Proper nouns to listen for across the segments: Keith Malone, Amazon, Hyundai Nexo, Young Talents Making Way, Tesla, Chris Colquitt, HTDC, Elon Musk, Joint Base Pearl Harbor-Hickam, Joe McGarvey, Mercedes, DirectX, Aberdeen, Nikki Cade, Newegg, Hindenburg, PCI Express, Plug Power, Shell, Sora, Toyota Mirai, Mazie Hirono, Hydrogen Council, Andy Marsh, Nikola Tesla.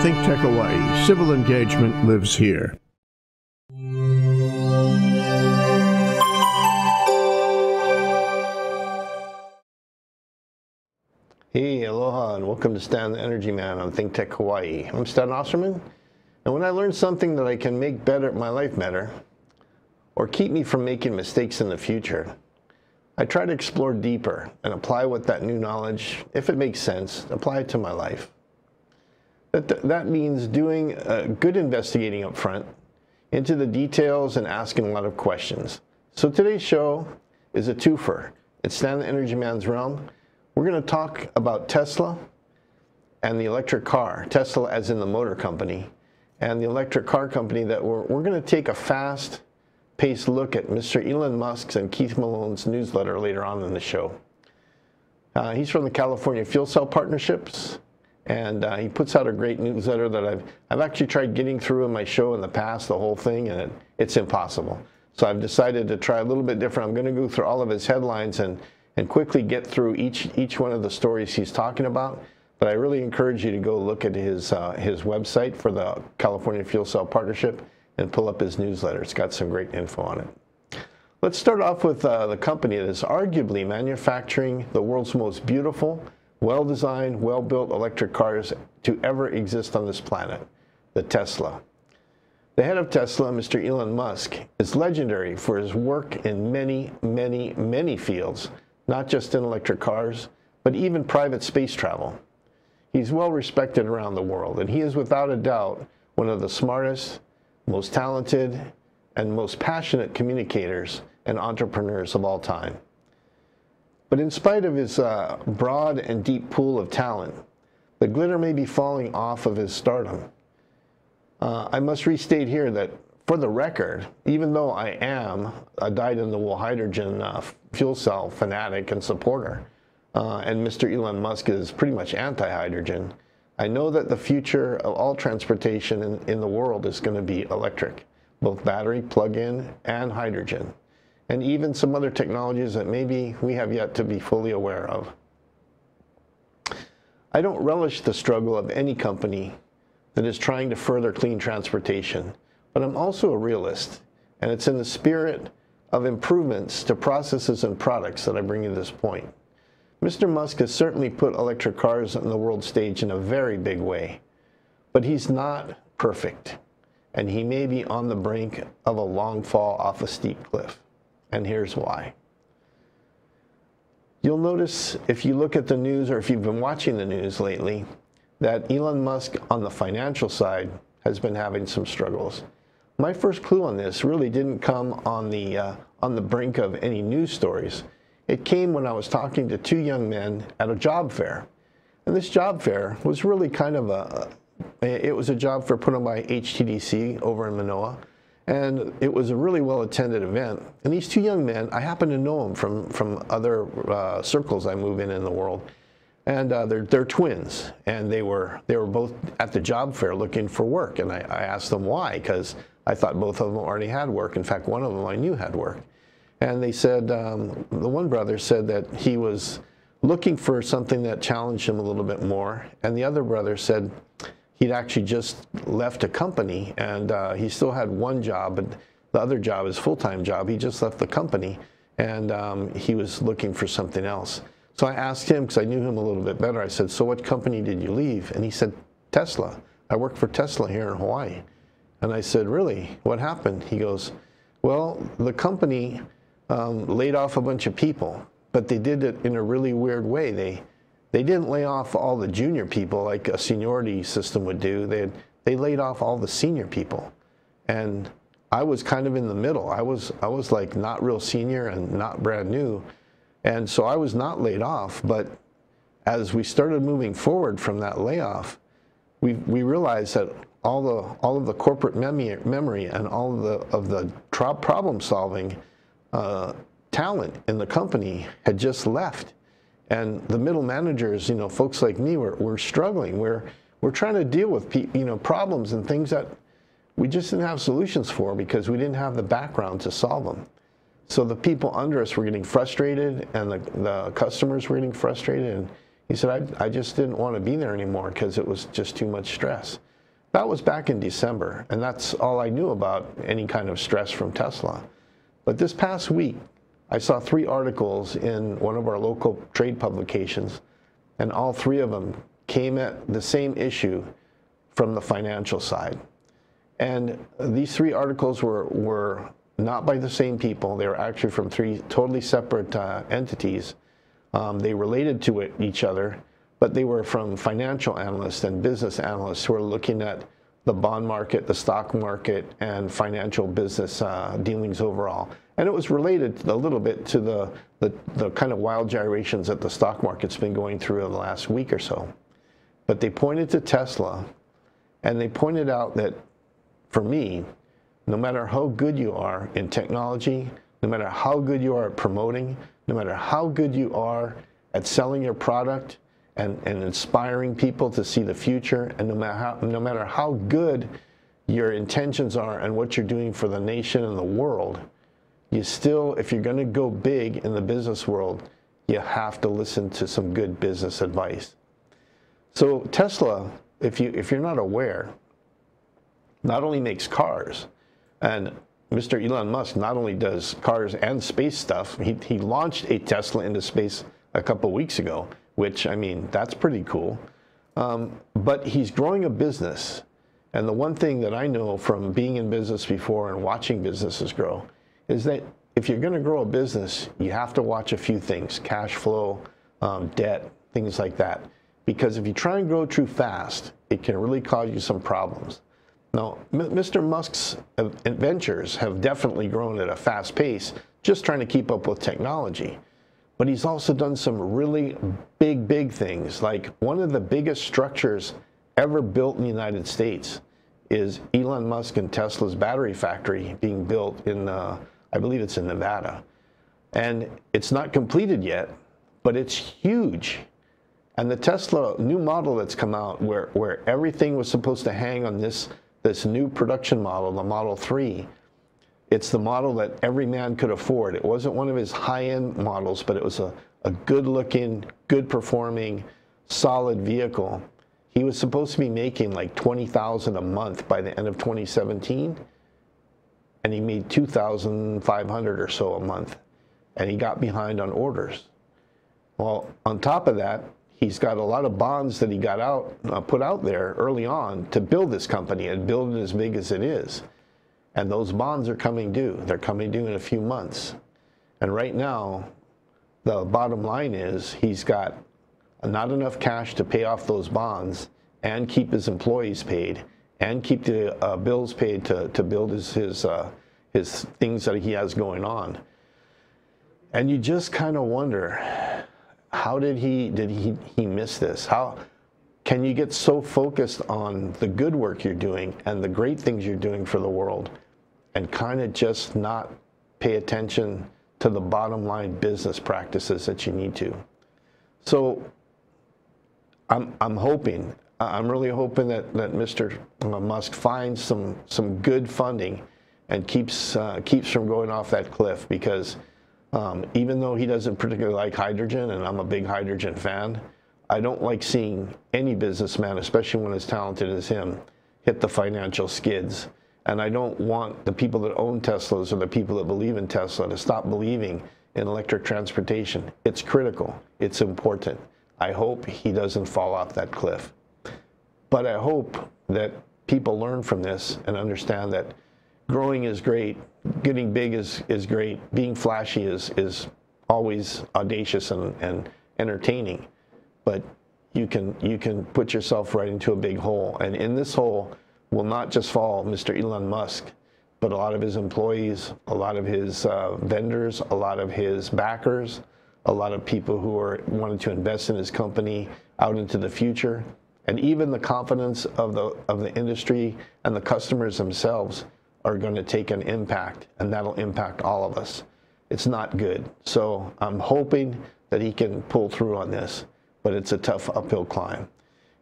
ThinkTech Hawaii. Civil engagement lives here. Hey, aloha, and welcome to Stan the Energy Man on ThinkTech Hawaii. I'm Stan Osserman, and when I learn something that I can make better, my life better, or keep me from making mistakes in the future, I try to explore deeper and apply what that new knowledge, if it makes sense, apply it to my life. That means doing a good investigating up front into the details and asking a lot of questions. So today's show is a twofer. It's Stan the Energy Man's Realm. We're going to talk about Tesla and the electric car. Tesla as in the motor company and the electric car company that we're going to take a fast-paced look at Mr. Elon Musk's and Keith Malone's newsletter later on in the show. He's from the California Fuel Cell Partnerships. And he puts out a great newsletter that I've actually tried getting through in my show in the past, the whole thing, and it's impossible. So I've decided to try a little bit different. I'm going to go through all of his headlines and quickly get through each one of the stories he's talking about. But I really encourage you to go look at his website for the California Fuel Cell Partnership and pull up his newsletter. It's got some great info on it. Let's start off with the company that is arguably manufacturing the world's most beautiful, well-designed, well-built electric cars to ever exist on this planet, the Tesla. The head of Tesla, Mr. Elon Musk, is legendary for his work in many, many, many fields, not just in electric cars, but even private space travel. He's well-respected around the world, and he is without a doubt one of the smartest, most talented, and most passionate communicators and entrepreneurs of all time. But in spite of his broad and deep pool of talent, the glitter may be falling off of his stardom. I must restate here that, for the record, even though I am a dyed-in-the-wool hydrogen fuel cell fanatic and supporter, and Mr. Elon Musk is pretty much anti-hydrogen, I know that the future of all transportation in the world is going to be electric, both battery, plug-in, and hydrogen, and even some other technologies that maybe we have yet to be fully aware of. I don't relish the struggle of any company that is trying to further clean transportation, but I'm also a realist, and it's in the spirit of improvements to processes and products that I bring you this point. Mr. Musk has certainly put electric cars on the world stage in a very big way, but he's not perfect, and he may be on the brink of a long fall off a steep cliff. And here's why. You'll notice if you look at the news or if you've been watching the news lately that Elon Musk on the financial side has been having some struggles. My first clue on this really didn't come on the brink of any news stories. It came when I was talking to two young men at a job fair. And this job fair was really kind of it was a job fair put on by HTDC over in Manoa. And it was a really well-attended event. And these two young men, I happen to know them from other circles I move in the world. And they're twins. And they were both at the job fair looking for work. And I asked them why, because I thought both of them already had work. In fact, one of them I knew had work. And they said, the one brother said that he was looking for something that challenged him a little bit more. And the other brother said, he'd actually just left a company, and he still had one job, but the other job, his full-time job, he just left the company, and he was looking for something else. So I asked him, because I knew him a little bit better, I said, so what company did you leave? And he said, Tesla. I work for Tesla here in Hawaii. And I said, really? What happened? He goes, well, the company laid off a bunch of people, but they did it in a really weird way. They didn't lay off all the junior people like a seniority system would do. They laid off all the senior people. And I was kind of in the middle. I was like not real senior and not brand new. And so I was not laid off. But as we started moving forward from that layoff, we realized that all of the corporate memory and all of the problem-solving talent in the company had just left. And the middle managers, you know, folks like me, we're struggling. We're trying to deal with, you know, problems and things that we just didn't have solutions for because we didn't have the background to solve them. So the people under us were getting frustrated, and the customers were getting frustrated. And he said, I just didn't want to be there anymore because it was just too much stress. That was back in December, and that's all I knew about any kind of stress from Tesla. But this past week, I saw three articles in one of our local trade publications, and all three of them came at the same issue from the financial side. And these three articles were not by the same people. They were actually from three totally separate entities. They related to each other, but they were from financial analysts and business analysts who are looking at the bond market, the stock market, and financial business dealings overall. And it was related a little bit to the kind of wild gyrations that the stock market's been going through in the last week or so. But they pointed to Tesla, and they pointed out that, for me, no matter how good you are in technology, no matter how good you are at promoting, no matter how good you are at selling your product and inspiring people to see the future, and no matter how good your intentions are and what you're doing for the nation and the world, you still, if you're going to go big in the business world, you have to listen to some good business advice. So Tesla, if you're not aware, not only makes cars, and Mr. Elon Musk not only does cars and space stuff, he launched a Tesla into space a couple weeks ago, which, I mean, that's pretty cool. But he's growing a business, and the one thing that I know from being in business before and watching businesses grow is that if you're going to grow a business, you have to watch a few things: cash flow, debt, things like that, because if you try and grow too fast, it can really cause you some problems. Now, Mr. Musk's ventures have definitely grown at a fast pace, just trying to keep up with technology. But he's also done some really big things. Like, one of the biggest structures ever built in the United States is Elon Musk and Tesla's battery factory being built in, I believe it's in Nevada. And it's not completed yet, but it's huge. And the Tesla new model that's come out, where everything was supposed to hang on this new production model, the Model 3, it's the model that every man could afford. It wasn't one of his high-end models, but it was a good-looking, good-performing, solid vehicle. He was supposed to be making like 20,000 a month by the end of 2017, and he made 2,500 or so a month, and he got behind on orders. Well, on top of that, he's got a lot of bonds that he got out, put out there early on to build this company and build it as big as it is. And those bonds are coming due. They're coming due in a few months. And right now, the bottom line is he's got not enough cash to pay off those bonds and keep his employees paid and keep the bills paid to build his things that he has going on. And you just kind of wonder, how did he miss this? How can you get so focused on the good work you're doing and the great things you're doing for the world and kind of just not pay attention to the bottom line business practices that you need to? So I'm really hoping that Mr. Musk finds some good funding and keeps from going off that cliff, because even though he doesn't particularly like hydrogen, and I'm a big hydrogen fan, I don't like seeing any businessman, especially one as talented as him, hit the financial skids. And I don't want the people that own Teslas or the people that believe in Tesla to stop believing in electric transportation. It's critical. It's important. I hope he doesn't fall off that cliff. But I hope that people learn from this and understand that growing is great, getting big is great, being flashy is always audacious and entertaining, but you can put yourself right into a big hole. And in this hole will not just fall Mr. Elon Musk, but a lot of his employees, a lot of his vendors, a lot of his backers, a lot of people who are wanting to invest in his company out into the future, and even the confidence of the industry and the customers themselves are going to take an impact, and that'll impact all of us. It's not good. So I'm hoping that he can pull through on this, but it's a tough uphill climb.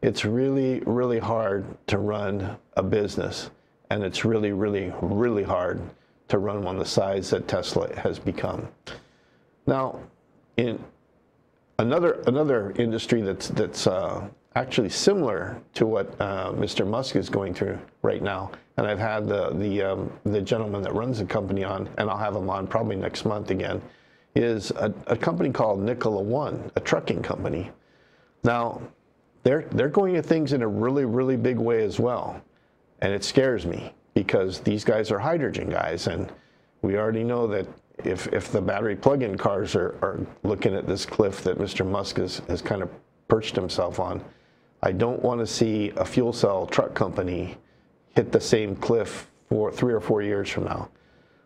It's really, really hard to run a business, and it's really, really, really hard to run one the size that Tesla has become. Now, in another industry that's actually similar to what Mr. Musk is going through right now. And I've had the gentleman that runs the company on, and I'll have him on probably next month again, is a company called Nikola One, a trucking company. Now, they're going to things in a really, really big way as well. And it scares me because these guys are hydrogen guys. And we already know that if the battery plug-in cars are looking at this cliff that Mr. Musk has kind of perched himself on, I don't want to see a fuel cell truck company hit the same cliff for 3 or 4 years from now.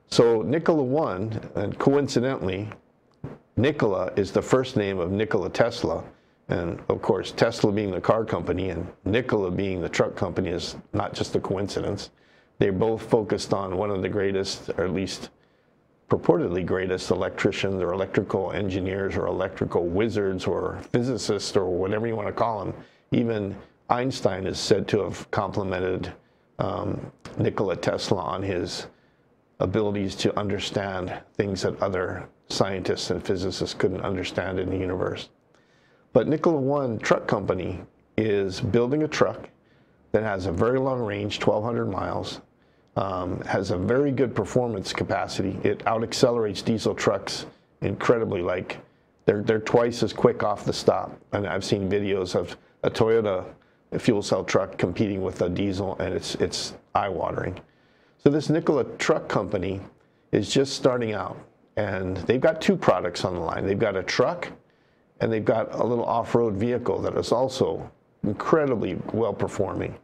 So Nikola One, and coincidentally, Nikola is the first name of Nikola Tesla. And of course, Tesla being the car company and Nikola being the truck company is not just a coincidence. They're both focused on one of the greatest, or at least purportedly greatest, electricians or electrical engineers or electrical wizards or physicists or whatever you want to call them. Even Einstein is said to have complimented Nikola Tesla on his abilities to understand things that other scientists and physicists couldn't understand in the universe. But Nikola One Truck Company is building a truck that has a very long range, 1,200 miles, has a very good performance capacity. It out-accelerates diesel trucks incredibly. Like, they're twice as quick off the stop. And I've seen videos of a Toyota fuel cell truck competing with a diesel, and it's eye-watering. So this Nikola Truck Company is just starting out, and they've got two products on the line. They've got a truck, and they've got a little off-road vehicle that is also incredibly well-performing.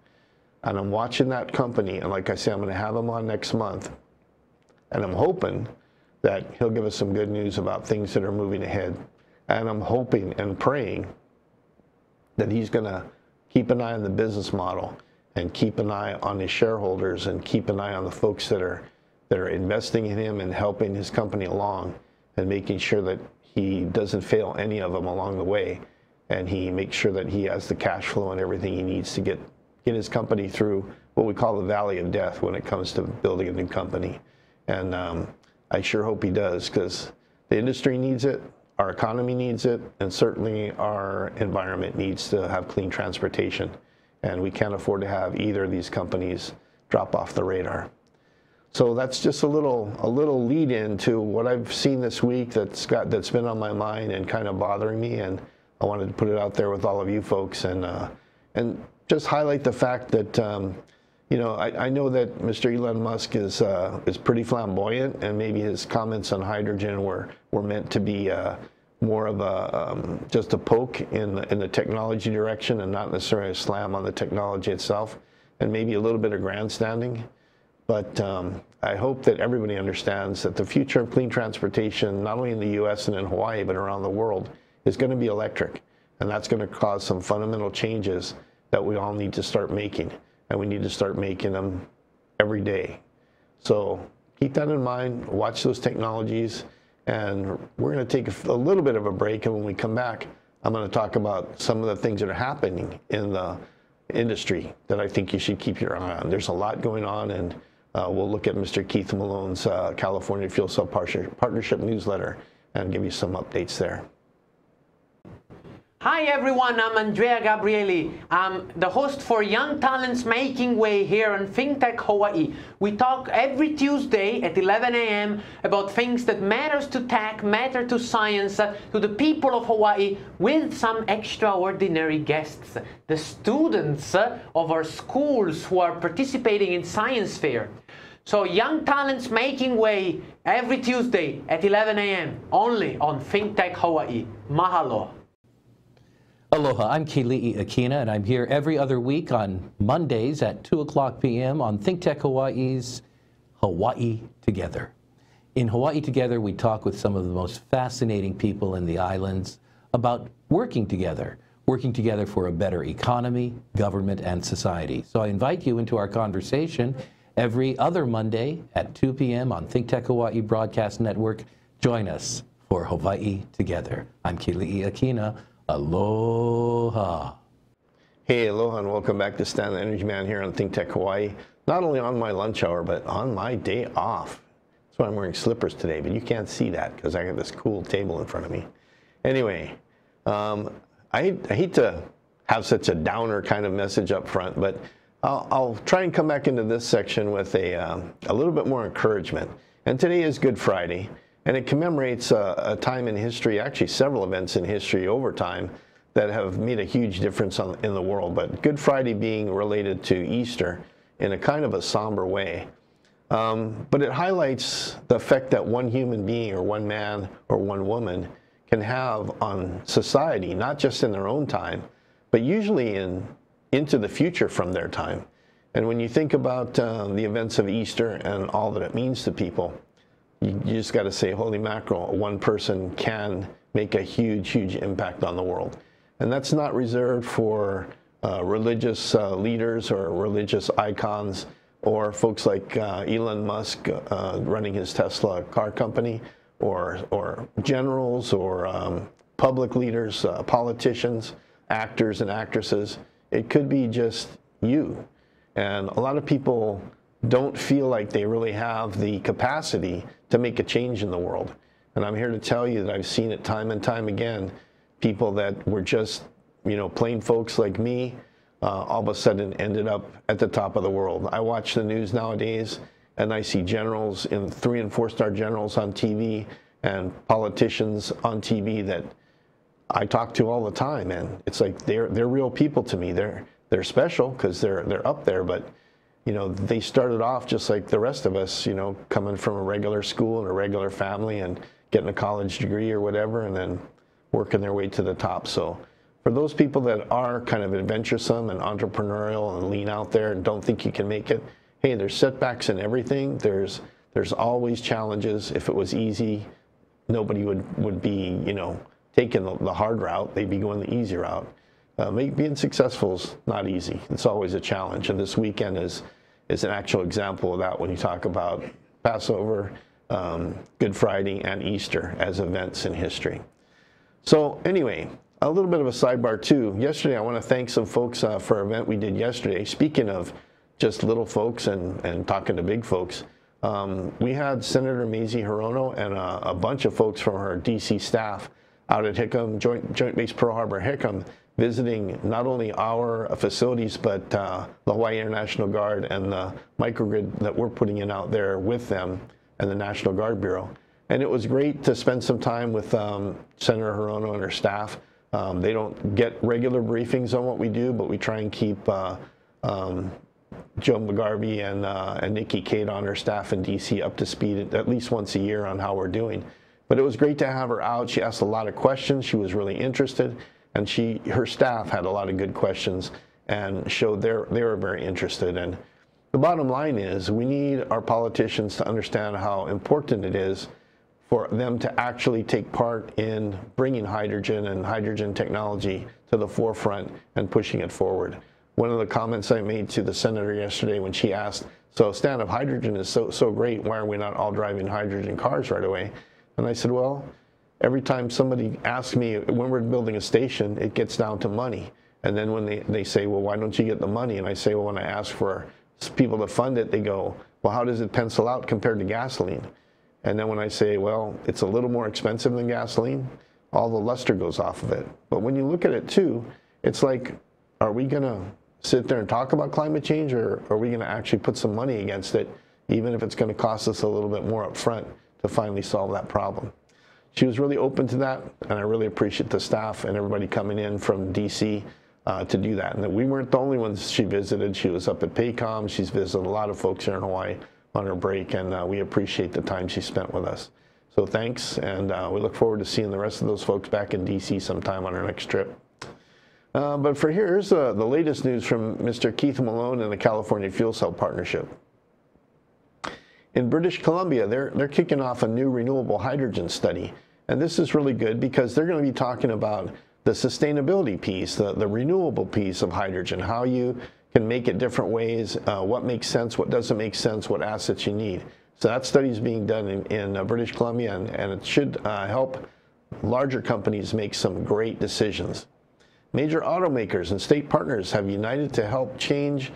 And I'm watching that company, and like I say, I'm going to have him on next month. And I'm hoping that he'll give us some good news about things that are moving ahead. And I'm hoping and praying that he's going to keep an eye on the business model and keep an eye on his shareholders and keep an eye on the folks that are investing in him and helping his company along and making sure that he doesn't fail any of them along the way, and he makes sure that he has the cash flow and everything he needs to get his company through what we call the valley of death when it comes to building a new company. And I sure hope he does, because the industry needs it, our economy needs it, and certainly our environment needs to have clean transportation. And we can't afford to have either of these companies drop off the radar. So that's just a little lead into what I've seen this week that's been on my mind and kind of bothering me, and I wanted to put it out there with all of you folks and just highlight the fact that you know, I know that Mr. Elon Musk is pretty flamboyant, and maybe his comments on hydrogen were meant to be more of a just a poke in the technology direction and not necessarily a slam on the technology itself, and maybe a little bit of grandstanding. But I hope that everybody understands that the future of clean transportation, not only in the U.S. and in Hawaii, but around the world, is going to be electric. And that's going to cause some fundamental changes that we all need to start making. And we need to start making them every day. So keep that in mind. Watch those technologies. And we're going to take a little bit of a break. And when we come back, I'm going to talk about some of the things that are happening in the industry that I think you should keep your eye on. There's a lot going on. And we'll look at Mr. Keith Malone's California Fuel Cell Partnership newsletter and give you some updates there. Hi everyone, I'm Andrea Gabrieli. I'm the host for Young Talents Making Way here on ThinkTech Hawaii. We talk every Tuesday at 11 a.m. about things that matters to tech, matter to science, to the people of Hawaii, with some extraordinary guests, the students of our schools who are participating in science fair. So Young Talents Making Way every Tuesday at 11 a.m. only on ThinkTech Hawaii. Mahalo. Aloha, I'm Kili'i Akina, and I'm here every other week on Mondays at 2 o'clock p.m. on ThinkTech Hawaii's Hawaii Together. In Hawaii Together, we talk with some of the most fascinating people in the islands about working together for a better economy, government, and society. So I invite you into our conversation every other Monday at 2 p.m. on ThinkTech Hawaii Broadcast Network. Join us for Hawaii Together. I'm Kili'i Akina. Aloha. Hey, aloha, and welcome back to Stan the Energy Man here on ThinkTech Hawaii. Not only on my lunch hour, but on my day off. That's why I'm wearing slippers today, but you can't see that because I got this cool table in front of me. Anyway, I hate to have such a downer kind of message up front, but I'll try and come back into this section with a little bit more encouragement. And today is Good Friday, and it commemorates a time in history, actually several events in history over time that have made a huge difference in the world, but Good Friday being related to Easter in a kind of a somber way. But it highlights the effect that one human being or one man or one woman can have on society, not just in their own time, but usually into the future from their time. And when you think about the events of Easter and all that it means to people, you just got to say, holy mackerel, one person can make a huge, huge impact on the world. And that's not reserved for religious leaders or religious icons, or folks like Elon Musk running his Tesla car company, or generals, or public leaders, politicians, actors and actresses. It could be just you. And a lot of people don't feel like they really have the capacity to make a change in the world. And I'm here to tell you that I've seen it time and time again, people that were just, you know, plain folks like me, all of a sudden ended up at the top of the world. I watch the news nowadays, and I see generals, in 3- and 4-star generals on TV, and politicians on TV that I talk to all the time, and it's like they're real people to me. They're special because they're up there, but you know, they started off just like the rest of us, you know, coming from a regular school and a regular family and getting a college degree or whatever, and then working their way to the top. So for those people that are kind of adventuresome and entrepreneurial and lean out there and don't think you can make it, hey, there's setbacks in everything. There's always challenges. If it was easy, nobody would be, you know, taking the hard route. They'd be going the easy route. Being successful is not easy. It's always a challenge. And this weekend is an actual example of that when you talk about Passover, Good Friday, and Easter as events in history. So anyway, a little bit of a sidebar too. Yesterday, I want to thank some folks for an event we did yesterday. Speaking of just little folks and talking to big folks, we had Senator Mazie Hirono and a bunch of folks from her DC staff out at Hickam, Joint Base Pearl Harbor-Hickam, visiting not only our facilities, but the Hawaii Air National Guard and the microgrid that we're putting in out there with them and the National Guard Bureau. And it was great to spend some time with Senator Hirono and her staff. They don't get regular briefings on what we do, but we try and keep Joe McGarvey and Nikki Cade on her staff in D.C. up to speed at least once a year on how we're doing. But it was great to have her out. She asked a lot of questions. She was really interested, and her staff had a lot of good questions and showed they were very interested. And the bottom line is we need our politicians to understand how important it is for them to actually take part in bringing hydrogen and hydrogen technology to the forefront and pushing it forward. One of the comments I made to the senator yesterday when she asked, so Stan, if hydrogen is so great, why are we not all driving hydrogen cars right away? And I said, well, every time somebody asks me when we're building a station, it gets down to money. And then when they say, well, why don't you get the money? And I say, well, when I ask for people to fund it, they go, well, how does it pencil out compared to gasoline? And then when I say, well, it's a little more expensive than gasoline, all the luster goes off of it. But when you look at it too, it's like, are we going to sit there and talk about climate change, or are we going to actually put some money against it, even if it's going to cost us a little bit more up front to finally solve that problem? She was really open to that, and I really appreciate the staff and everybody coming in from D.C. To do that. And that we weren't the only ones she visited. She was up at PACOM. She's visited a lot of folks here in Hawaii on her break, and we appreciate the time she spent with us. So thanks, and we look forward to seeing the rest of those folks back in D.C. sometime on our next trip. But for here, here's the latest news from Mr. Keith Malone and the California Fuel Cell Partnership. In British Columbia, they're kicking off a new renewable hydrogen study. And this is really good because they're going to be talking about the sustainability piece, the renewable piece of hydrogen, how you can make it different ways, what makes sense, what doesn't make sense, what assets you need. So that study is being done in British Columbia, and it should help larger companies make some great decisions. Major automakers and state partners have united to help change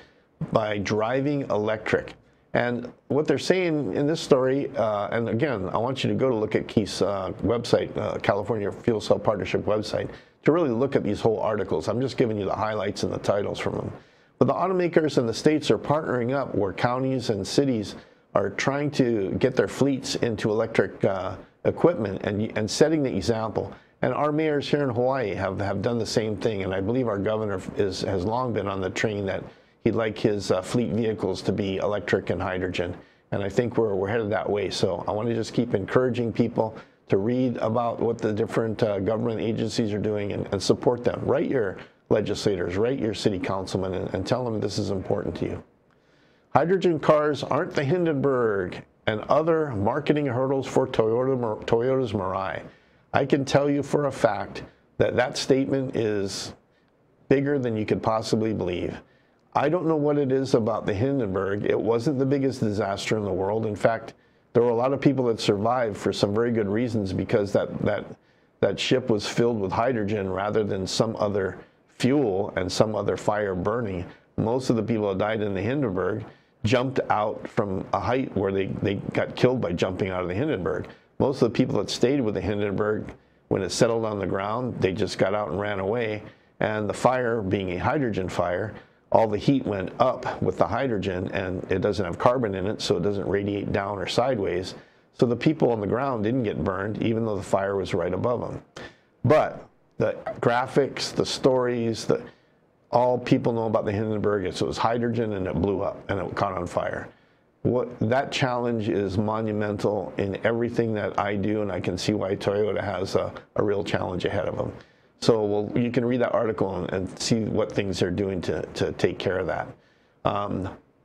by driving electric. And what they're saying in this story, and again, I want you to go to look at Keith's website, California Fuel Cell Partnership website, to really look at these whole articles. I'm just giving you the highlights and the titles from them. But the automakers and the states are partnering up where counties and cities are trying to get their fleets into electric equipment and setting the example. And our mayors here in Hawaii have done the same thing. And I believe our governor has long been on the train that he'd like his fleet vehicles to be electric and hydrogen. And I think we're headed that way. So I want to just keep encouraging people to read about what the different government agencies are doing and support them. Write your legislators, write your city councilmen, and tell them this is important to you. Hydrogen cars aren't the Hindenburg and other marketing hurdles for Toyota's Mirai. I can tell you for a fact that that statement is bigger than you could possibly believe. I don't know what it is about the Hindenburg. It wasn't the biggest disaster in the world. In fact, there were a lot of people that survived for some very good reasons because that ship was filled with hydrogen rather than some other fuel and some other fire burning. Most of the people that died in the Hindenburg jumped out from a height where they got killed by jumping out of the Hindenburg. Most of the people that stayed with the Hindenburg, when it settled on the ground, they just got out and ran away. And the fire, being a hydrogen fire, all the heat went up with the hydrogen, and it doesn't have carbon in it, so it doesn't radiate down or sideways. So the people on the ground didn't get burned, even though the fire was right above them. But the graphics, the stories, all people know about the Hindenburg is so it was hydrogen and it blew up and it caught on fire. That challenge is monumental in everything that I do, and I can see why Toyota has a real challenge ahead of them. So you can read that article and see what things they're doing to take care of that.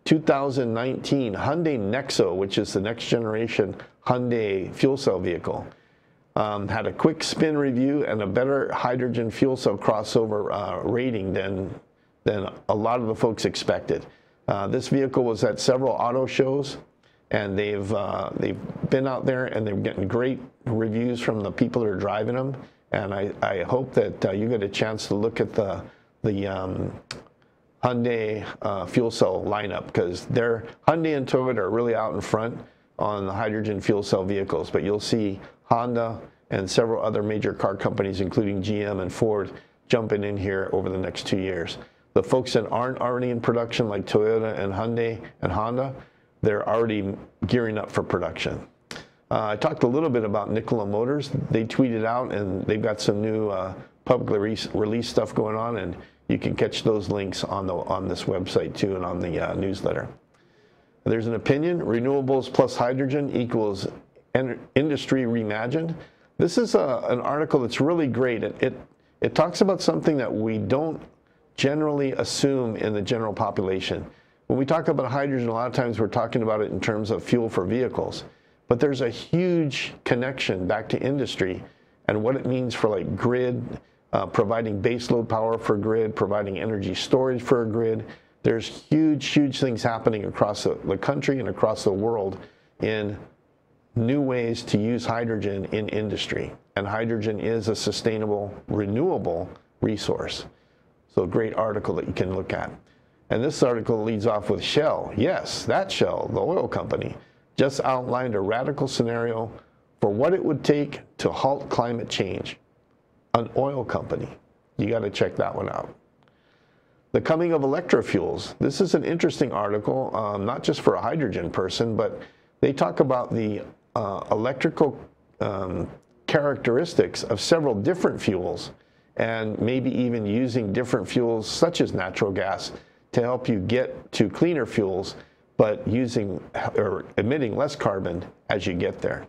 2019, Hyundai Nexo, which is the next generation Hyundai fuel cell vehicle, had a quick spin review and a better hydrogen fuel cell crossover rating than a lot of the folks expected. This vehicle was at several auto shows, and they've been out there and they're getting great reviews from the people that are driving them. And I hope that you get a chance to look at the Hyundai fuel cell lineup, because Hyundai and Toyota are really out in front on the hydrogen fuel cell vehicles. But you'll see Honda and several other major car companies, including GM and Ford, jumping in here over the next 2 years. The folks that aren't already in production, like Toyota and Hyundai and Honda, they're already gearing up for production. I talked a little bit about Nikola Motors. They tweeted out, and they've got some new publicly released stuff going on, and you can catch those links on this website too, and on the newsletter. There's an opinion: renewables plus hydrogen equals industry reimagined. This is an article that's really great. It talks about something that we don't generally assume in the general population. When we talk about hydrogen, a lot of times we're talking about it in terms of fuel for vehicles. But there's a huge connection back to industry and what it means for like grid, providing baseload power for grid, providing energy storage for a grid. There's huge, huge things happening across the country and across the world in new ways to use hydrogen in industry. And hydrogen is a sustainable, renewable resource. So a great article that you can look at. And this article leads off with Shell. Yes, that Shell, the oil company, just outlined a radical scenario for what it would take to halt climate change. An oil company. You got to check that one out. The coming of electrofuels. This is an interesting article, not just for a hydrogen person, but they talk about the electrical characteristics of several different fuels, and maybe even using different fuels such as natural gas to help you get to cleaner fuels, but using or emitting less carbon as you get there.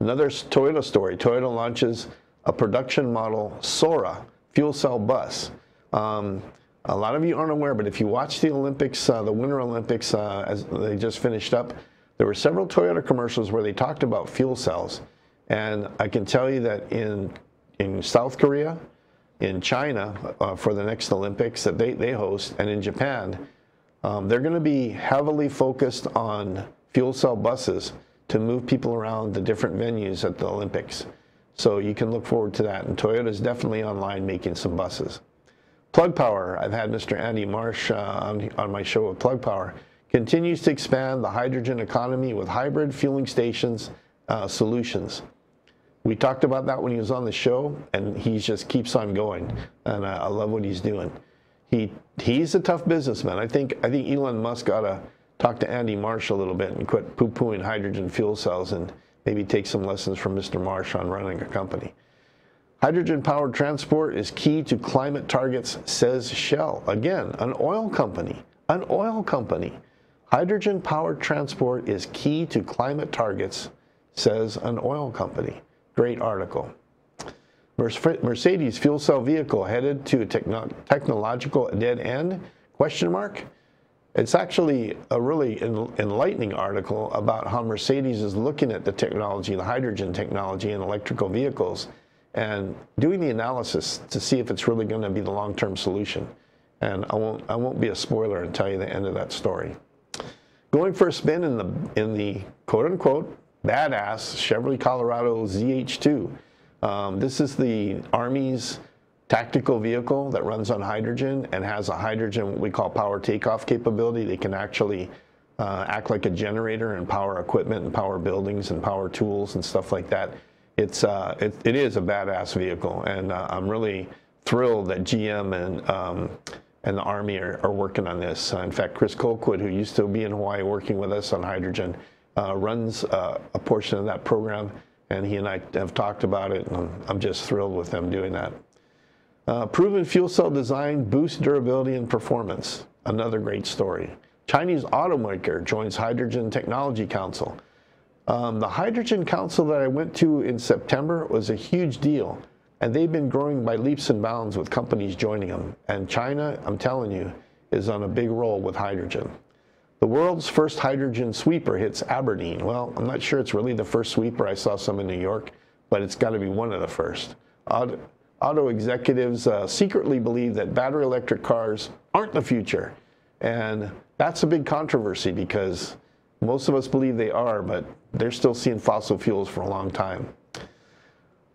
Another Toyota story. Toyota launches a production model Sora fuel cell bus. A lot of you aren't aware, but if you watch the Olympics, the Winter Olympics, as they just finished up, there were several Toyota commercials where they talked about fuel cells. And I can tell you that in South Korea, in China for the next Olympics that they host, and in Japan, they're going to be heavily focused on fuel cell buses to move people around the different venues at the Olympics. So you can look forward to that. And Toyota's definitely online making some buses. Plug Power, I've had Mr. Andy Marsh on my show with Plug Power, continues to expand the hydrogen economy with hybrid fueling stations solutions. We talked about that when he was on the show, and he just keeps on going. And I love what he's doing. He's a tough businessman. I think Elon Musk ought to talk to Andy Marsh a little bit and quit poo-pooing hydrogen fuel cells and maybe take some lessons from Mr. Marsh on running a company. Hydrogen-powered transport is key to climate targets, says Shell. Again, an oil company. An oil company. Hydrogen-powered transport is key to climate targets, says an oil company. Great article. Mercedes fuel cell vehicle headed to a technological dead end? Question mark. It's actually a really enlightening article about how Mercedes is looking at the technology, the hydrogen technology in electrical vehicles, and doing the analysis to see if it's really going to be the long-term solution. And I won't be a spoiler and tell you the end of that story. Going for a spin in the quote-unquote badass Chevrolet Colorado ZH2. This is the Army's tactical vehicle that runs on hydrogen and has a hydrogen, what we call power takeoff capability. They can actually act like a generator and power equipment and power buildings and power tools and stuff like that. It is a badass vehicle, and I'm really thrilled that GM and the Army are working on this. In fact, Chris Colquitt, who used to be in Hawaii working with us on hydrogen, runs a portion of that program, and he and I have talked about it, and I'm just thrilled with them doing that. Proven fuel cell design boosts durability and performance. Another great story. Chinese automaker joins Hydrogen Technology Council. The Hydrogen Council that I went to in September was a huge deal, and they've been growing by leaps and bounds with companies joining them. And China, I'm telling you, is on a big roll with hydrogen. The world's first hydrogen sweeper hits Aberdeen. Well, I'm not sure it's really the first sweeper. I saw some in New York, but it's got to be one of the first. Auto executives secretly believe that battery electric cars aren't the future. And that's a big controversy because most of us believe they are, but they're still seeing fossil fuels for a long time.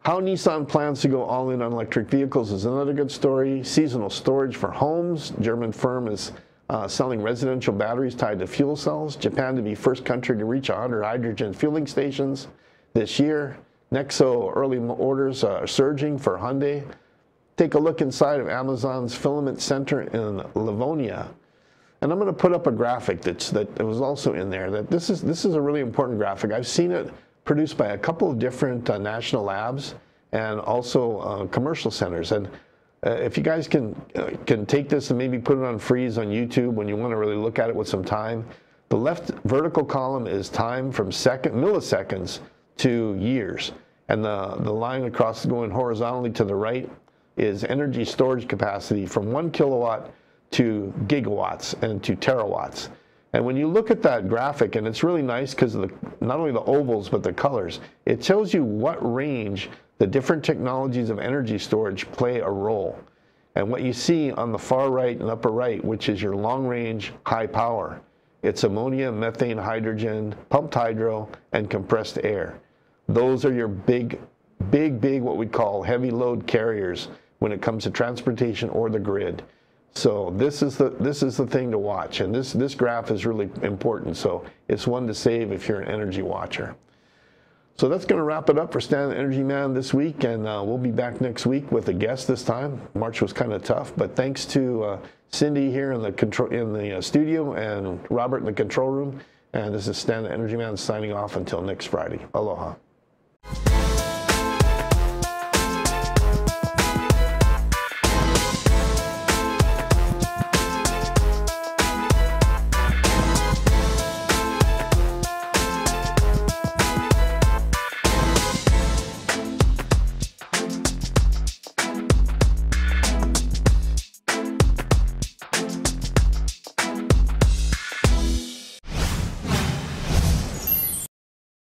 How Nissan plans to go all in on electric vehicles is another good story. Seasonal storage for homes. German firm is selling residential batteries tied to fuel cells. Japan to be first country to reach 100 hydrogen fueling stations this year. Nexo early orders are surging for Hyundai. Take a look inside of Amazon's filament center in Livonia. And I'm going to put up a graphic that was also in there. That this is a really important graphic. I've seen it produced by a couple of different national labs and also commercial centers. And if you guys can take this and maybe put it on freeze on YouTube when you want to really look at it with some time. The left vertical column is time from milliseconds to years, and the line across going horizontally to the right is energy storage capacity from 1 kilowatt to gigawatts and to terawatts. And when you look at that graphic, and it's really nice because of not only the ovals but the colors, it tells you what range the different technologies of energy storage play a role. And what you see on the far right and upper right, which is your long range high power, it's ammonia, methane, hydrogen, pumped hydro, and compressed air. Those are your big what we call heavy load carriers when it comes to transportation or the grid. So this is the thing to watch, and this graph is really important, so it's one to save if you're an energy watcher. So that's going to wrap it up for Stan the Energy Man this week, and we'll be back next week with a guest this time. March was kind of tough, but thanks to Cindy here in the studio and Robert in the control room. And this is Stan the Energy Man signing off until next Friday. Aloha.